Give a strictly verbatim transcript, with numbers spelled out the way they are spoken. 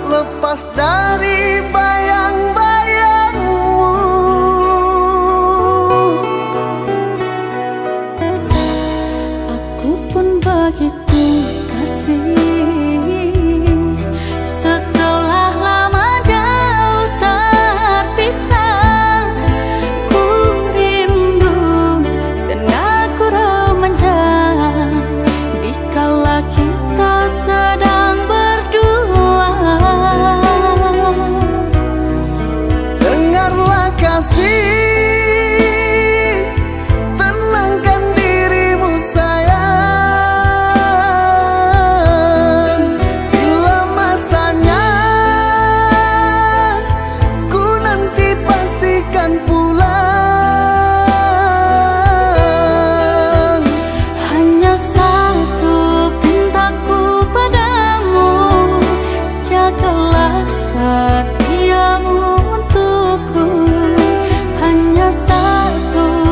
tak lepas dari bayang-bayangmu. Aku pun begitu kasih. Setiamu untukku hanya satu.